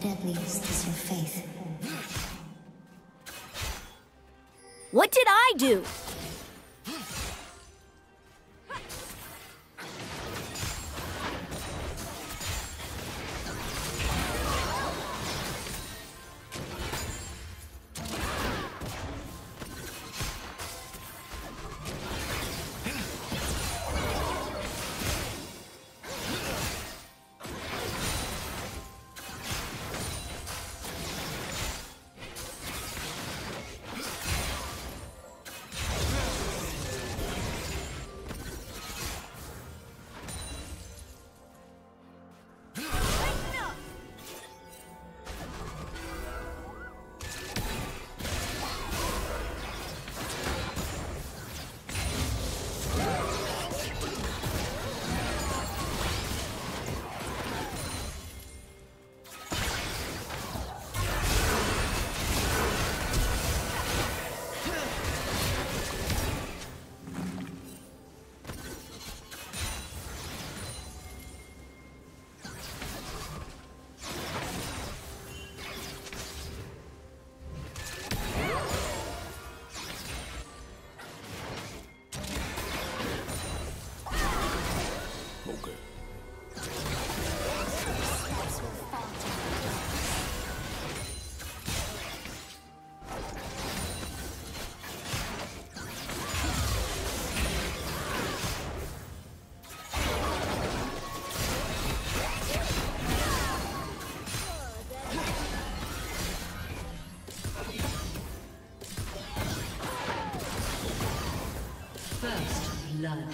deadliest is your faith. What did I do? Love.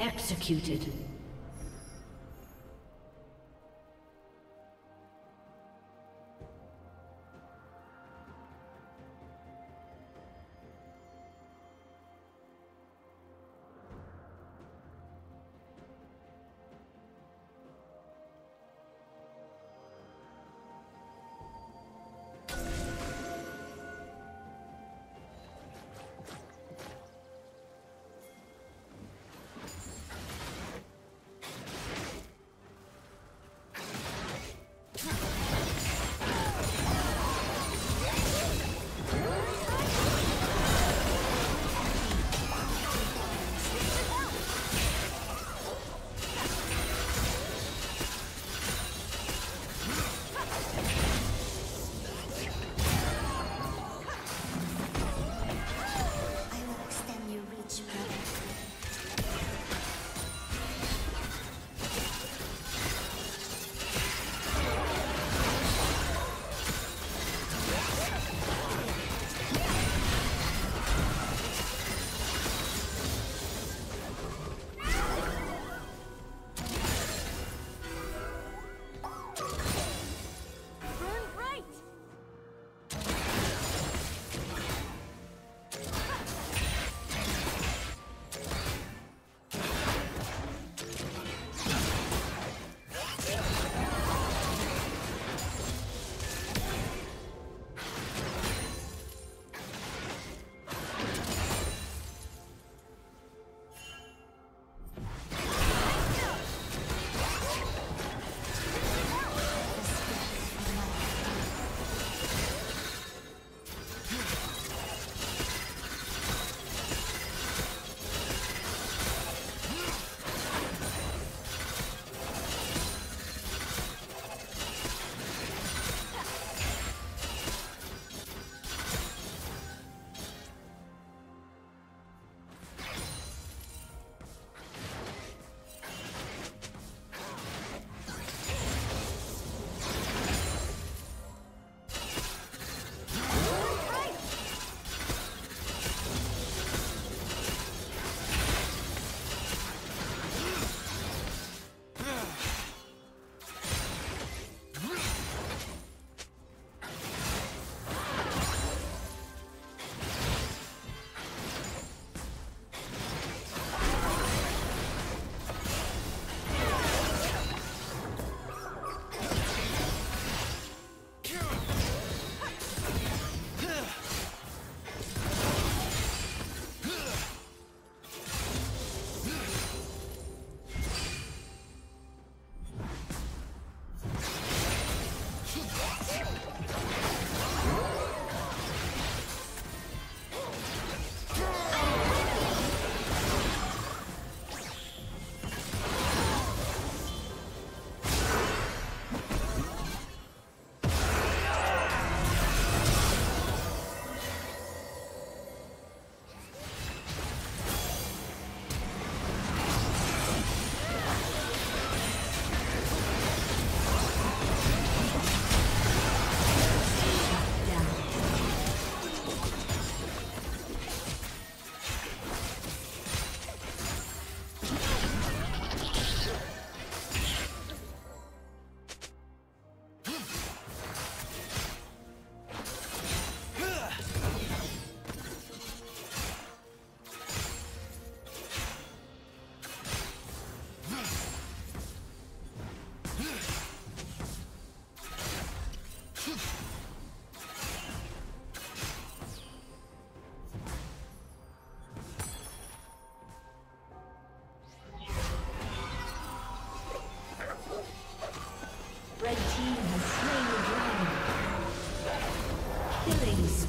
Executed.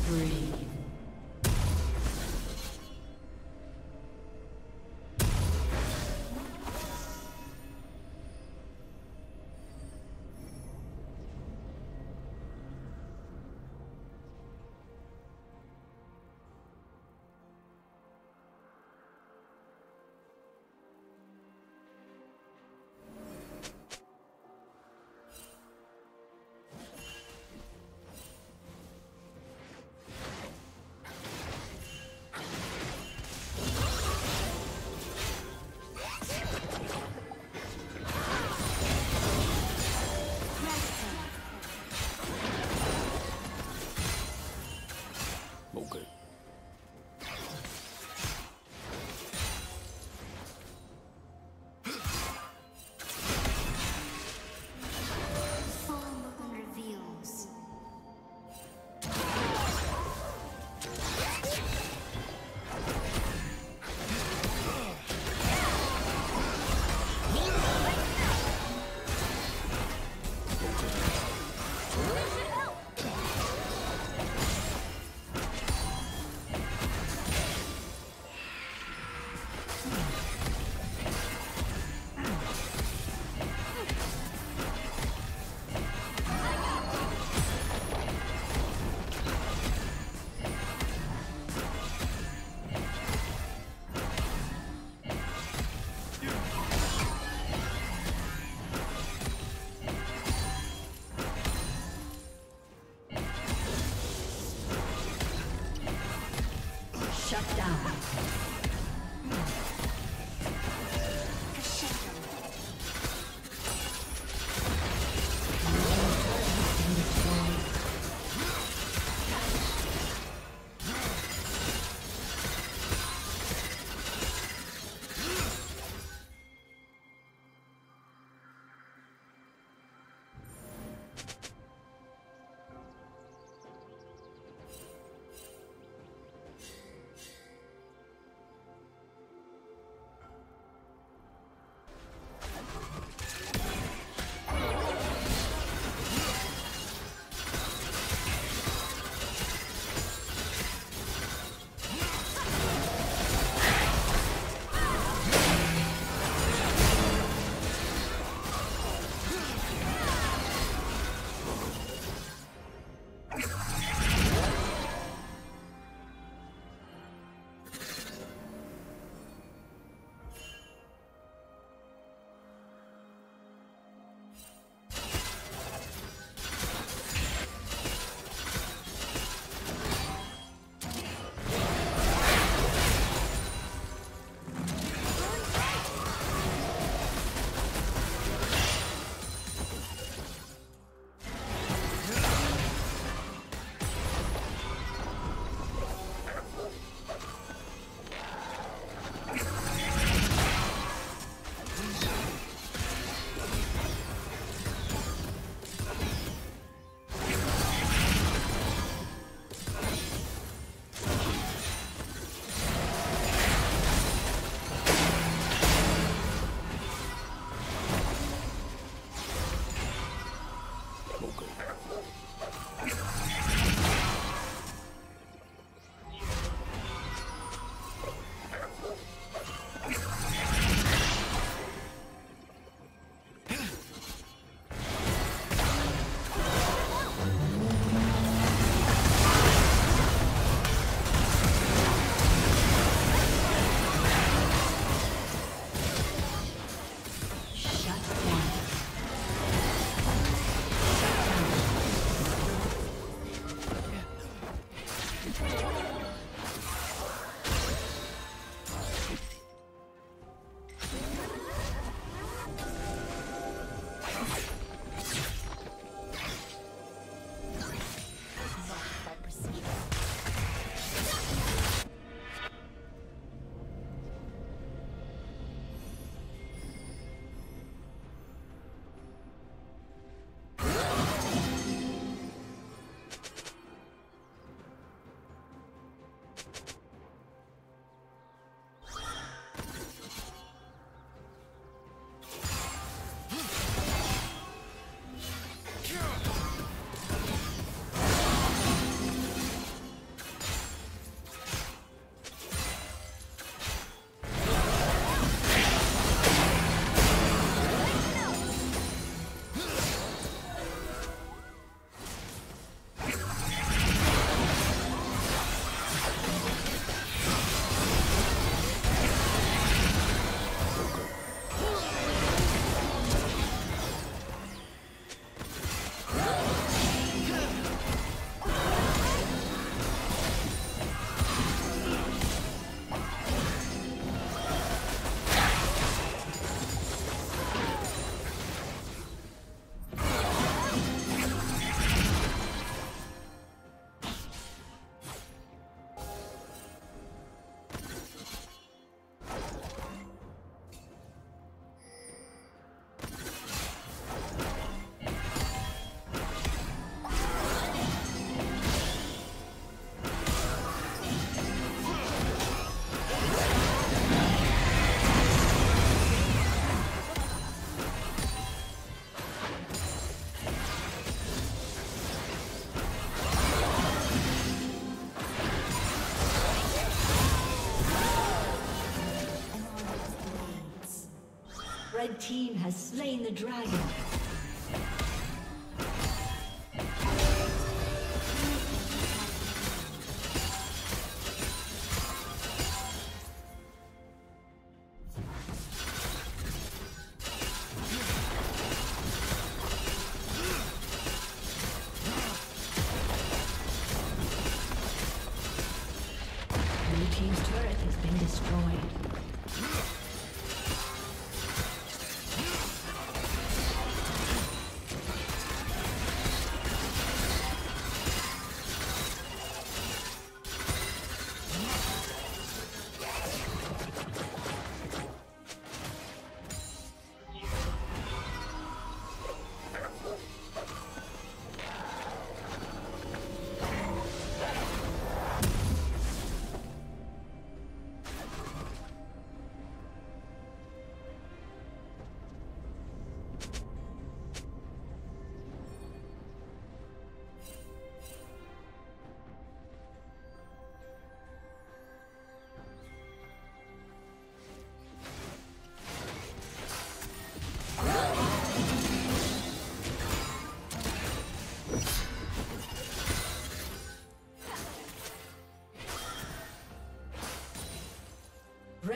Breathe. Red team has slain the dragon. Red team's turret has been destroyed.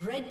Red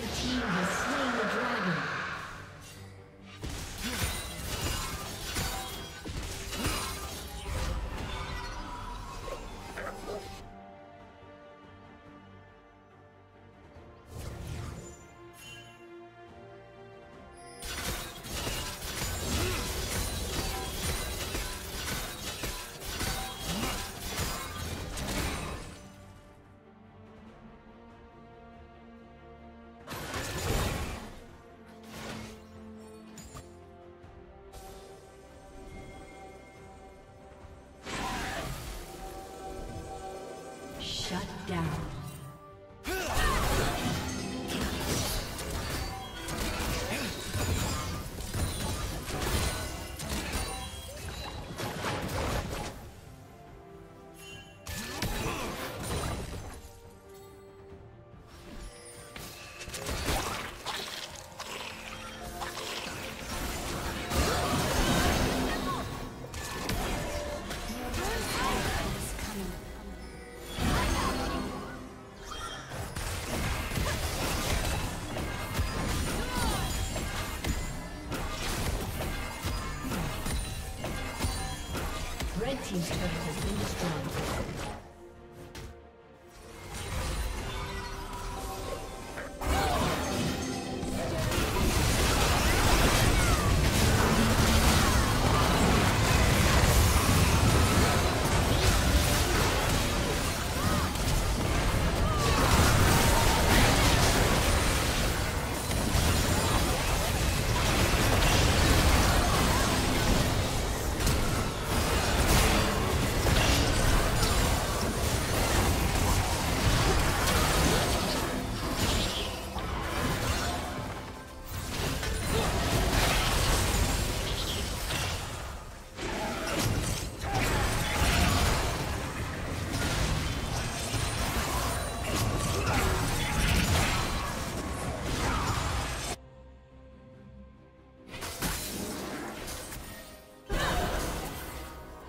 Red team has slain the dragon. Shut down. Team's turret has been destroyed.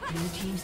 Blue team's